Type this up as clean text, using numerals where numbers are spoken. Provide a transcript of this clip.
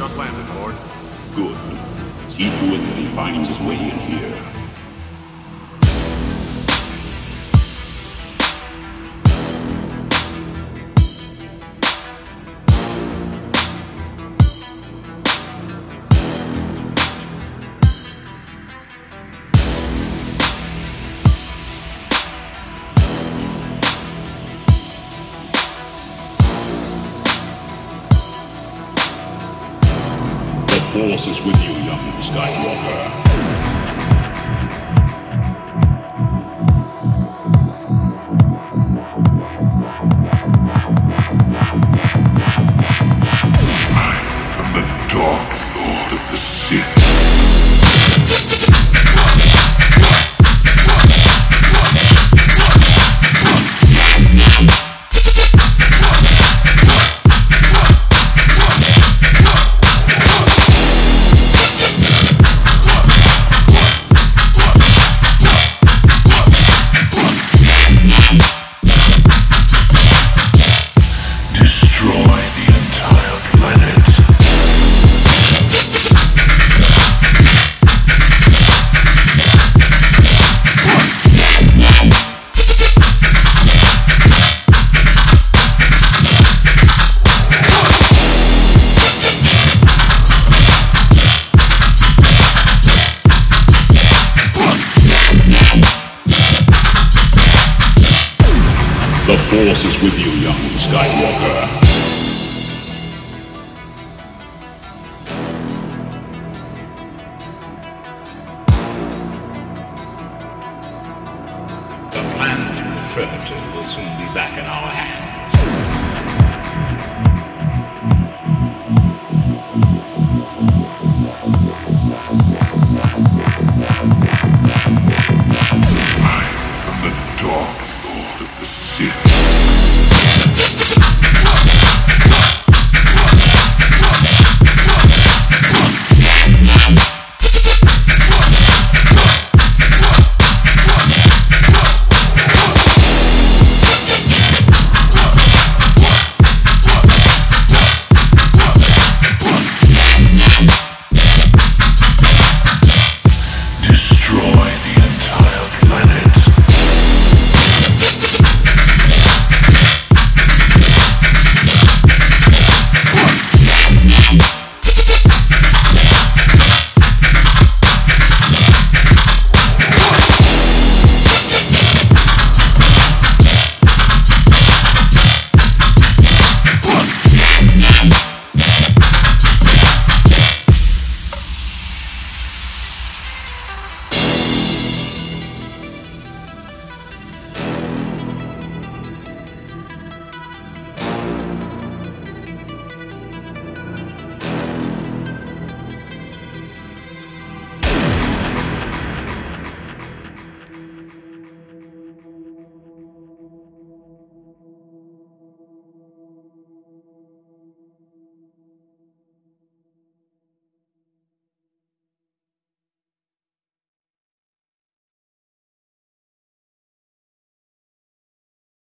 Just landed, Lord. Good. See to it that he finds his way in here. The Force is with you, young Skywalker. The Force is with you, young Skywalker. The planet you referred to will soon be back in our hands. I am the Dark Lord of the Sith.